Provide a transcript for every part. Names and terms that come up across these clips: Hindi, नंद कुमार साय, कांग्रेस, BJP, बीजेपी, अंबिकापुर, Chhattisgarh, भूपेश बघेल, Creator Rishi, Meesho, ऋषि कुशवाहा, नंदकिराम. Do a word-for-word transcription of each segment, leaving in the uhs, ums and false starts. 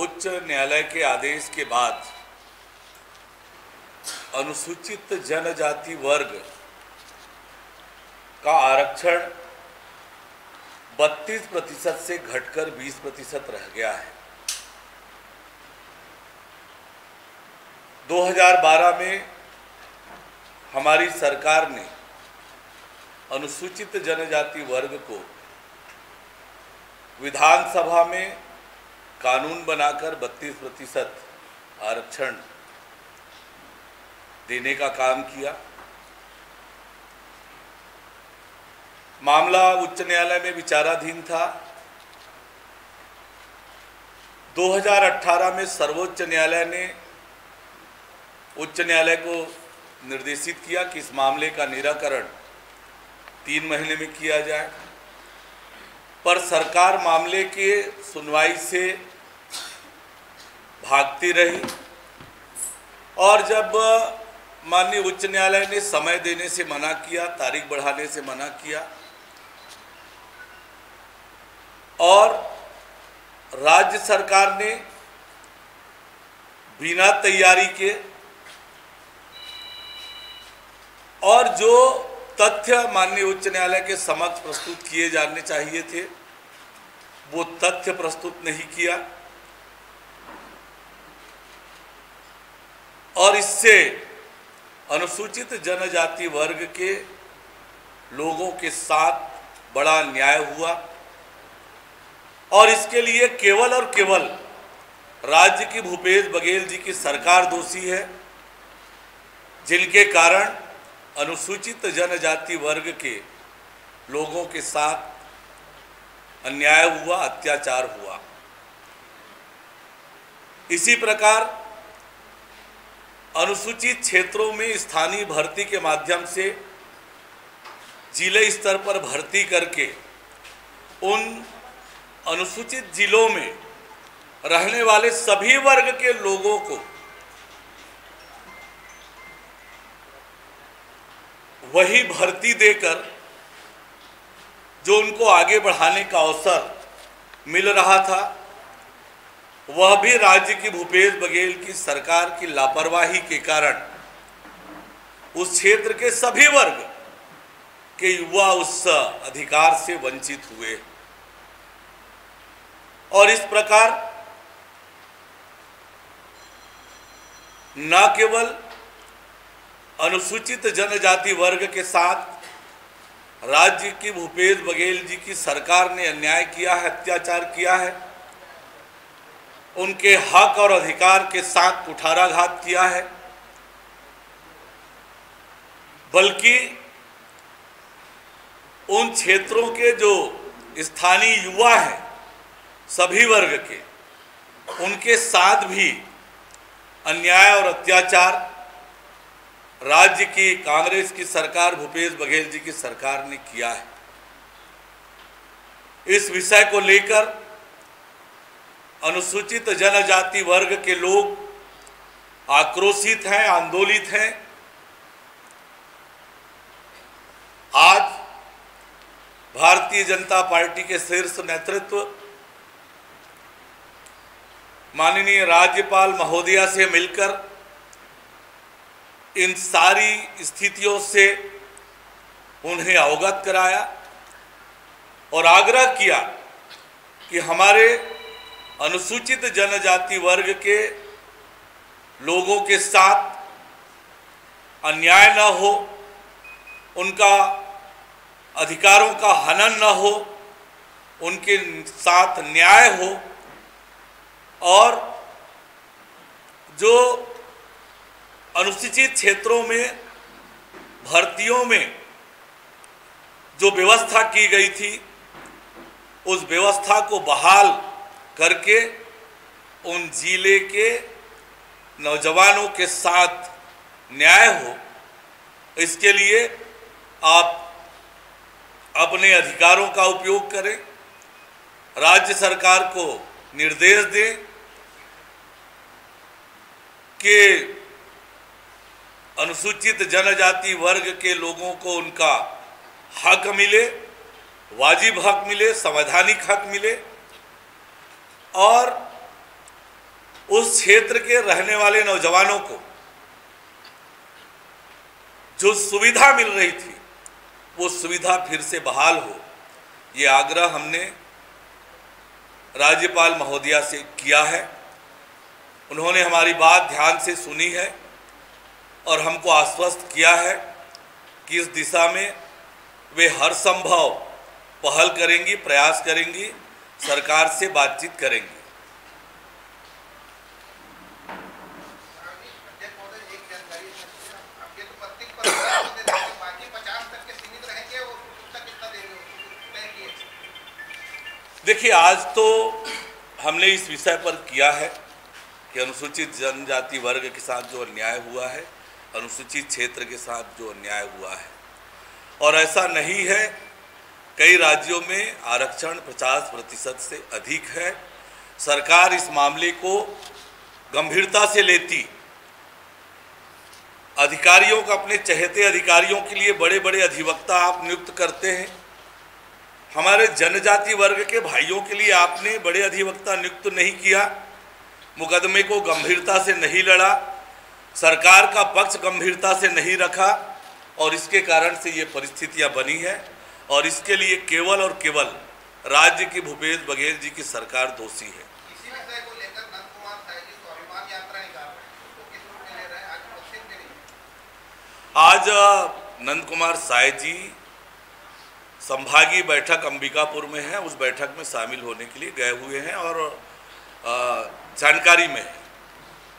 उच्च न्यायालय के आदेश के बाद अनुसूचित जनजाति वर्ग का आरक्षण बत्तीस प्रतिशत से घटकर बीस प्रतिशत रह गया है। दो हज़ार बारह में हमारी सरकार ने अनुसूचित जनजाति वर्ग को विधानसभा में कानून बनाकर बत्तीस प्रतिशत आरक्षण देने का काम किया। मामला उच्च न्यायालय में विचाराधीन था। दो हज़ार अठारह में सर्वोच्च न्यायालय ने उच्च न्यायालय को निर्देशित किया कि इस मामले का निराकरण तीन महीने में किया जाए, पर सरकार मामले के सुनवाई से भागती रही और जब माननीय उच्च न्यायालय ने समय देने से मना किया, तारीख बढ़ाने से मना किया और राज्य सरकार ने बिना तैयारी के और जो तथ्य माननीय उच्च न्यायालय के समक्ष प्रस्तुत किए जाने चाहिए थे वो तथ्य प्रस्तुत नहीं किया और इससे अनुसूचित जनजाति वर्ग के लोगों के साथ बड़ा अन्याय हुआ और इसके लिए केवल और केवल राज्य की भूपेश बघेल जी की सरकार दोषी है, जिनके कारण अनुसूचित जनजाति वर्ग के लोगों के साथ अन्याय हुआ, अत्याचार हुआ। इसी प्रकार अनुसूचित क्षेत्रों में स्थानीय भर्ती के माध्यम से जिले स्तर पर भर्ती करके उन अनुसूचित जिलों में रहने वाले सभी वर्ग के लोगों को वही भर्ती देकर जो उनको आगे बढ़ाने का अवसर मिल रहा था, वह भी राज्य की भूपेश बघेल की सरकार की लापरवाही के कारण उस क्षेत्र के सभी वर्ग के युवा उस अधिकार से वंचित हुए और इस प्रकार न केवल अनुसूचित जनजाति वर्ग के साथ राज्य की भूपेश बघेल जी की सरकार ने अन्याय किया है, अत्याचार किया है, उनके हक और अधिकार के साथ कुठाराघात किया है, बल्कि उन क्षेत्रों के जो स्थानीय युवा हैं सभी वर्ग के, उनके साथ भी अन्याय और अत्याचार राज्य की कांग्रेस की सरकार भूपेश बघेल जी की सरकार ने किया है। इस विषय को लेकर अनुसूचित जनजाति वर्ग के लोग आक्रोशित हैं, आंदोलित हैं। आज भारतीय जनता पार्टी के शीर्ष नेतृत्व माननीय राज्यपाल महोदया से मिलकर इन सारी स्थितियों से उन्हें अवगत कराया और आग्रह किया कि हमारे अनुसूचित जनजाति वर्ग के लोगों के साथ अन्याय न हो, उनका अधिकारों का हनन न हो, उनके साथ न्याय हो और जो अनुसूचित क्षेत्रों में भर्तियों में जो व्यवस्था की गई थी उस व्यवस्था को बहाल करके उन जिले के नौजवानों के साथ न्याय हो, इसके लिए आप अपने अधिकारों का उपयोग करें, राज्य सरकार को निर्देश दें कि अनुसूचित जनजाति वर्ग के लोगों को उनका हक मिले, वाजिब हक मिले, संवैधानिक हक मिले और उस क्षेत्र के रहने वाले नौजवानों को जो सुविधा मिल रही थी वो सुविधा फिर से बहाल हो, ये आग्रह हमने राज्यपाल महोदया से किया है। उन्होंने हमारी बात ध्यान से सुनी है और हमको आश्वस्त किया है कि इस दिशा में वे हर संभव पहल करेंगी, प्रयास करेंगी, सरकार से बातचीत करेंगी। देखिए, आज तो हमने इस विषय पर किया है कि अनुसूचित जनजाति वर्ग के साथ जो अन्याय हुआ है, अनुसूचित क्षेत्र के साथ जो अन्याय हुआ है, और ऐसा नहीं है, कई राज्यों में आरक्षण पचास प्रतिशत से अधिक है। सरकार इस मामले को गंभीरता से लेती, अधिकारियों का, अपने चहेते अधिकारियों के लिए बड़े बड़े अधिवक्ता आप नियुक्त करते हैं। हमारे जनजाति वर्ग के भाइयों के लिए आपने बड़े अधिवक्ता नियुक्त नहीं किया, मुकदमे को गंभीरता से नहीं लड़ा, सरकार का पक्ष गंभीरता से नहीं रखा, और इसके कारण से ये परिस्थितियां बनी है। और इसके लिए केवल और केवल राज्य की भूपेश बघेल जी की सरकार दोषी है। इसी विषय को लेकर नंद कुमार साय जी स्वाभिमान यात्रा निकाल रहे हैं, तो किस रूप में ले रहे हैं? आज पश्चिम दिल्ली आज नंद कुमार साय जी संभागीय बैठक अंबिकापुर में है, उस बैठक में शामिल होने के लिए गए हुए हैं और जानकारी में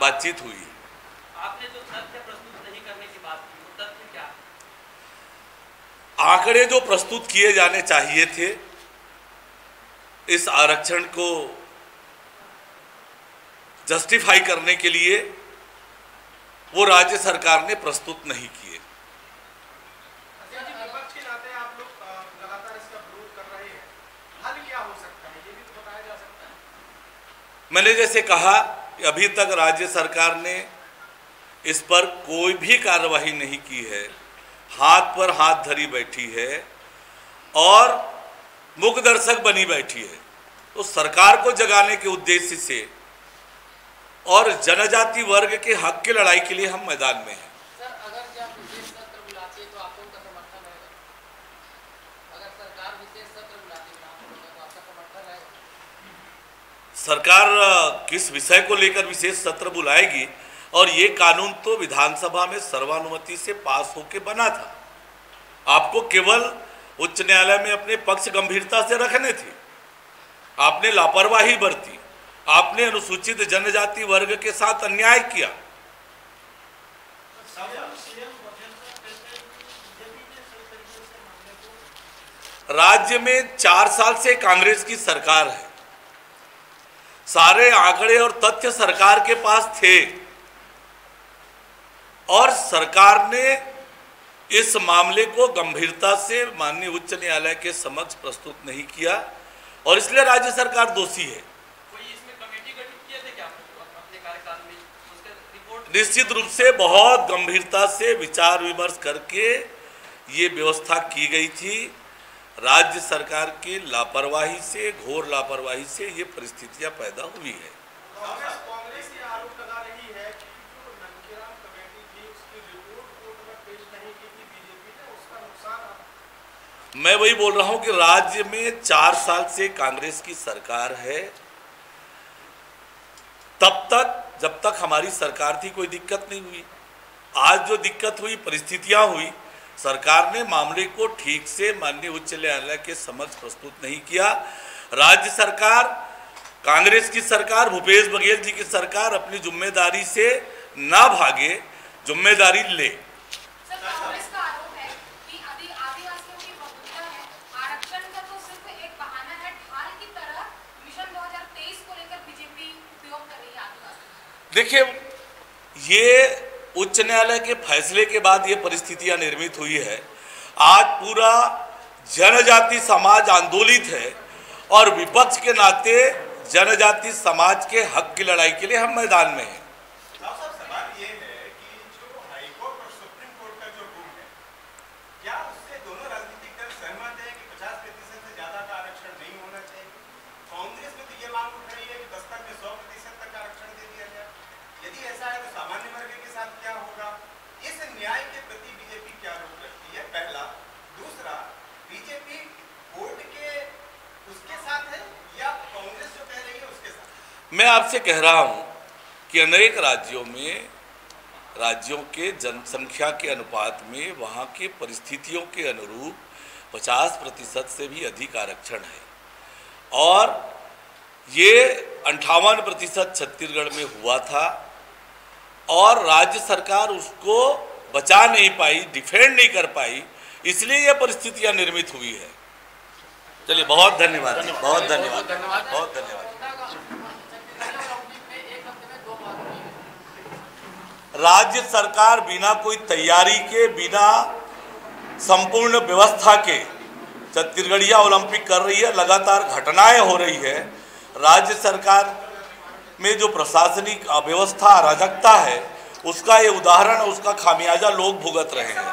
बातचीत हुई है। आपने जो तथ्य प्रस्तुत नहीं करने की बात की, वो तथ्य क्या है? आंकड़े जो प्रस्तुत किए जाने चाहिए थे इस आरक्षण को जस्टिफाई करने के लिए, वो राज्य सरकार ने प्रस्तुत नहीं किए। मैंने जैसे कहा, अभी तक राज्य सरकार ने इस पर कोई भी कार्रवाई नहीं की है, हाथ पर हाथ धरी बैठी है और मूकदर्शक बनी बैठी है। तो सरकार को जगाने के उद्देश्य से और जनजाति वर्ग के हक की लड़ाई के लिए हम मैदान में हैं। सरकार किस विषय को लेकर विशेष सत्र बुलाएगी? और ये कानून तो विधानसभा में सर्वानुमति से पास होकर बना था। आपको केवल उच्च न्यायालय में अपने पक्ष गंभीरता से रखने थे, आपने लापरवाही बरती, आपने अनुसूचित जनजाति वर्ग के साथ अन्याय किया। राज्य में चार साल से कांग्रेस की सरकार है, सारे आंकड़े और तथ्य सरकार के पास थे और सरकार ने इस मामले को गंभीरता से माननीय उच्च न्यायालय के समक्ष प्रस्तुत नहीं किया और इसलिए राज्य सरकार दोषी है। कोई इसमें कमेटी गठित किए थे क्या अपने कार्यकाल में? उसके रिपोर्ट निश्चित रूप से बहुत गंभीरता से विचार विमर्श करके ये व्यवस्था की गई थी। राज्य सरकार की लापरवाही से, घोर लापरवाही से ये परिस्थितियां पैदा हुई है। कांग्रेस ये आरोप लगा रही है कि जो नंदकिराम कमेटी थी उसकी रिपोर्ट कोर्ट में पेश नहीं की थी बीजेपी ने, उसका नुकसान। मैं वही बोल रहा हूं कि राज्य में चार साल से कांग्रेस की सरकार है, तब तक जब तक हमारी सरकार थी कोई दिक्कत नहीं हुई। आज जो दिक्कत हुई, परिस्थितियां हुई, सरकार ने मामले को ठीक से माननीय उच्च न्यायालय के समक्ष प्रस्तुत नहीं किया। राज्य सरकार, कांग्रेस की सरकार, भूपेश बघेल जी की सरकार अपनी जिम्मेदारी से ना भागे, जिम्मेदारी ले। देखिए, ये उच्च न्यायालय के फैसले के बाद ये परिस्थितियां निर्मित हुई है। आज पूरा जनजाति समाज आंदोलित है और विपक्ष के नाते जनजाति समाज के हक की लड़ाई के लिए हम मैदान में हैं। मैं आपसे कह रहा हूं कि अनेक राज्यों में राज्यों के जनसंख्या के अनुपात में वहाँ के परिस्थितियों के अनुरूप पचास प्रतिशत से भी अधिक आरक्षण है और ये अंठावन प्रतिशत छत्तीसगढ़ में हुआ था और राज्य सरकार उसको बचा नहीं पाई, डिफेंड नहीं कर पाई, इसलिए ये परिस्थितियाँ निर्मित हुई है। चलिए बहुत धन्यवाद, बहुत धन्यवाद, बहुत धन्यवाद। राज्य सरकार बिना कोई तैयारी के, बिना संपूर्ण व्यवस्था के छत्तीसगढ़िया ओलंपिक कर रही है, लगातार घटनाएं हो रही है। राज्य सरकार में जो प्रशासनिक अव्यवस्था, अराजकता है, उसका ये उदाहरण, उसका खामियाजा लोग भुगत रहे हैं।